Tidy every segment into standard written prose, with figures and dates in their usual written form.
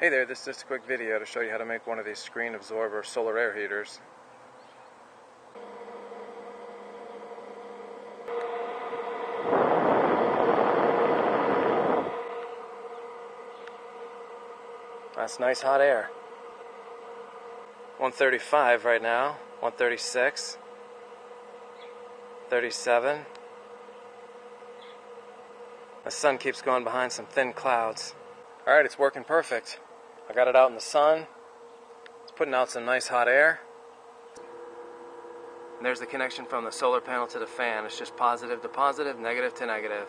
Hey there, this is just a quick video to show you how to make one of these screen absorber solar air heaters. That's nice hot air. 135 right now, 136, 37. The sun keeps going behind some thin clouds. Alright, it's working perfect. I got it out in the sun. It's putting out some nice hot air. And there's the connection from the solar panel to the fan. It's just positive to positive, negative to negative.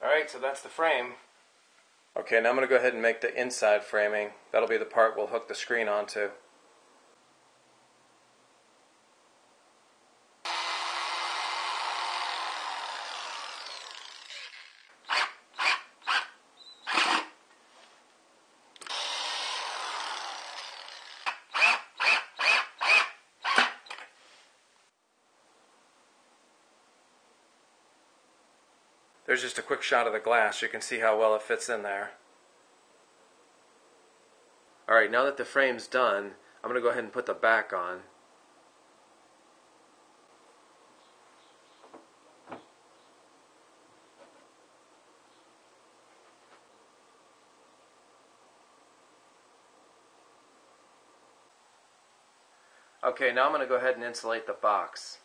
Alright, so that's the frame. Okay, now I'm going to go ahead and make the inside framing. That'll be the part we'll hook the screen onto. There's just a quick shot of the glass. You can see how well it fits in there. Alright, now that the frame's done, I'm going to go ahead and put the back on. Okay, now I'm going to go ahead and insulate the box.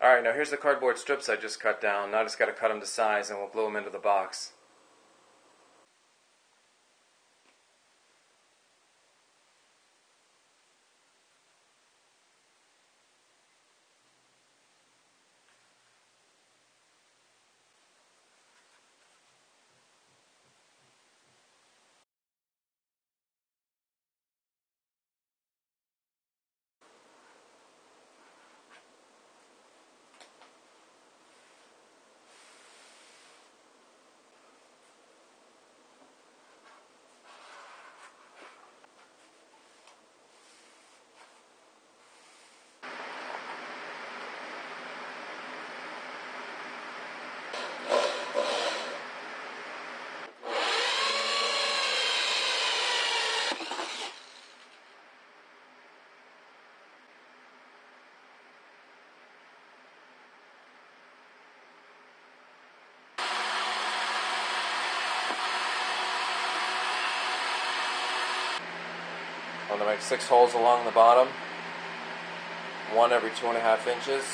Alright, now here's the cardboard strips I just cut down. Now I just got to cut them to size and we'll glue them into the box. I'm going to make 6 holes along the bottom, one every 2.5 inches.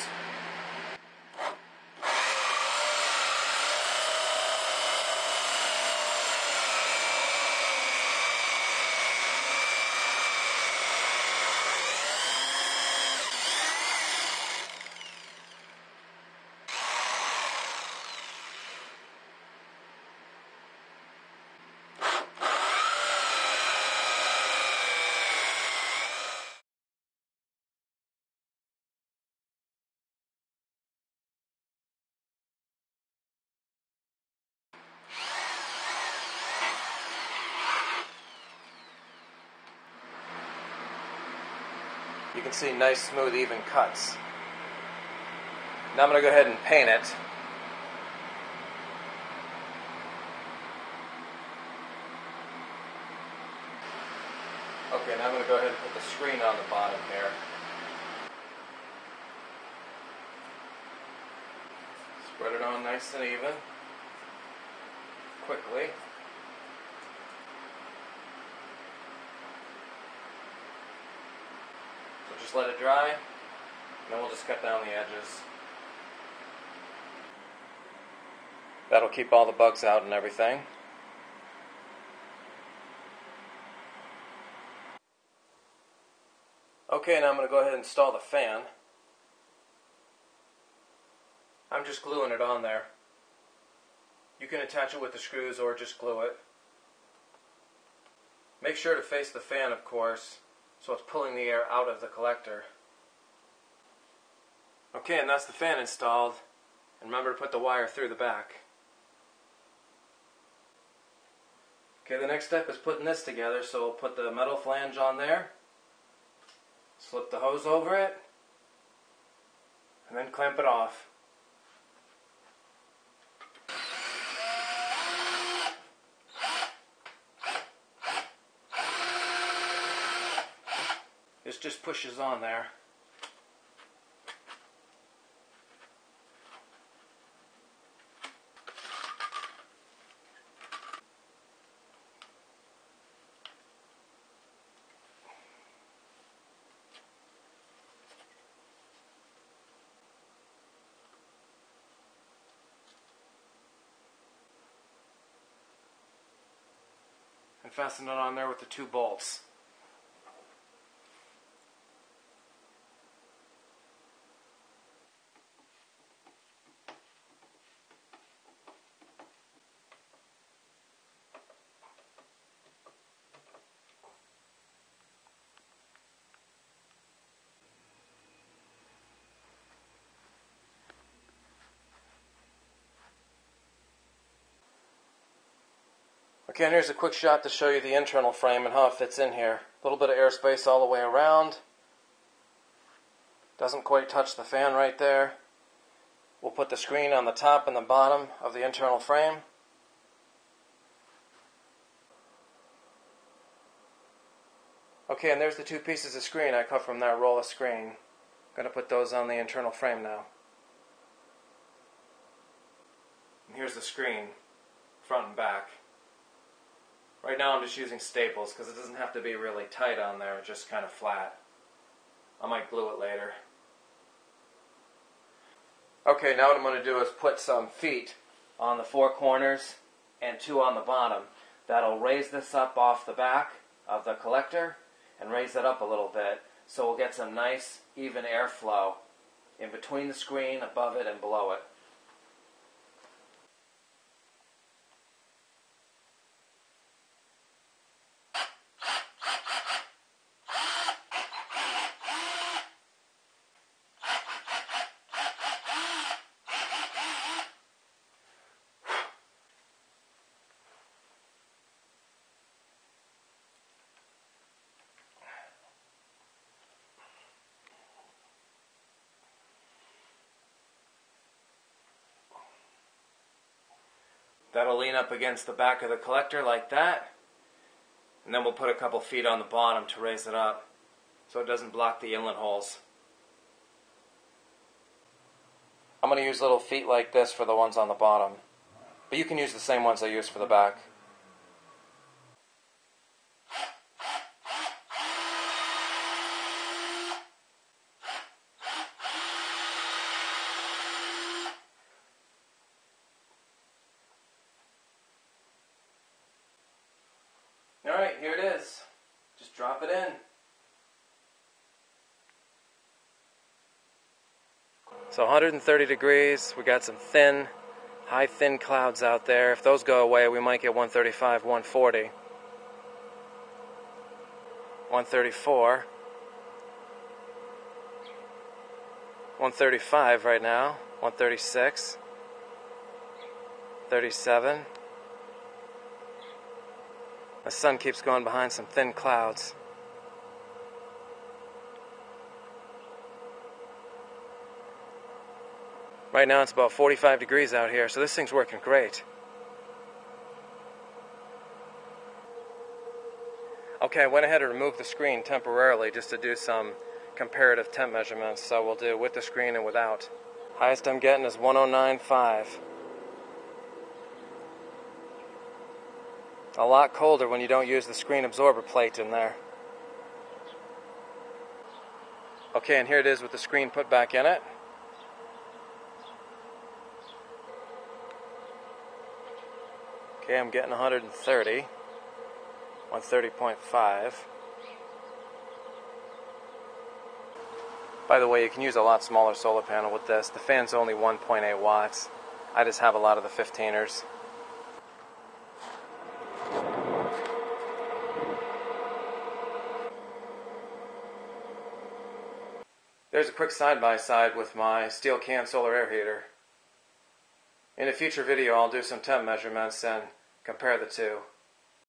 You can see nice, smooth, even cuts. Now I'm going to go ahead and paint it. Okay, now I'm going to go ahead and put the screen on the bottom here. Spread it on nice and even, quickly. So just let it dry, and then we'll just cut down the edges. That'll keep all the bugs out and everything. Okay, now I'm going to go ahead and install the fan. I'm just gluing it on there. You can attach it with the screws or just glue it. Make sure to face the fan, of course, so it's pulling the air out of the collector. Okay, and that's the fan installed. And remember to put the wire through the back. Okay, the next step is putting this together, so we'll put the metal flange on there, slip the hose over it, and then clamp it off. This just pushes on there. And fasten it on there with the two bolts. Okay, and here's a quick shot to show you the internal frame and how it fits in here. A little bit of airspace all the way around. Doesn't quite touch the fan right there. We'll put the screen on the top and the bottom of the internal frame. Okay, and there's the two pieces of screen I cut from that roll of screen. I'm going to put those on the internal frame now. And here's the screen, front and back. Right now I'm just using staples because it doesn't have to be really tight on there, just kind of flat. I might glue it later. Okay, now what I'm going to do is put some feet on the four corners and two on the bottom. That'll raise this up off the back of the collector and raise it up a little bit so we'll get some nice even airflow in between the screen, above it, and below it. That'll lean up against the back of the collector like that, and then we'll put a couple feet on the bottom to raise it up so it doesn't block the inlet holes. I'm going to use little feet like this for the ones on the bottom, but you can use the same ones I used for the back. Alright, here it is. Just drop it in. So 130 degrees, we got some thin, high thin clouds out there. If those go away, we might get 135, 140. 134. 135 right now. 136. 37. The sun keeps going behind some thin clouds. Right now it's about 45 degrees out here, so this thing's working great. Okay, I went ahead and removed the screen temporarily just to do some comparative temp measurements, so we'll do with the screen and without. Highest I'm getting is 109.5. A lot colder when you don't use the screen absorber plate in there. Okay, and here it is with the screen put back in it. Okay, I'm getting 130, 130.5. By the way, you can use a lot smaller solar panel with this. The fan's only 1.8 watts. I just have a lot of the 15ers. There's a quick side-by-side with my steel can solar air heater. In a future video, I'll do some temp measurements and compare the two.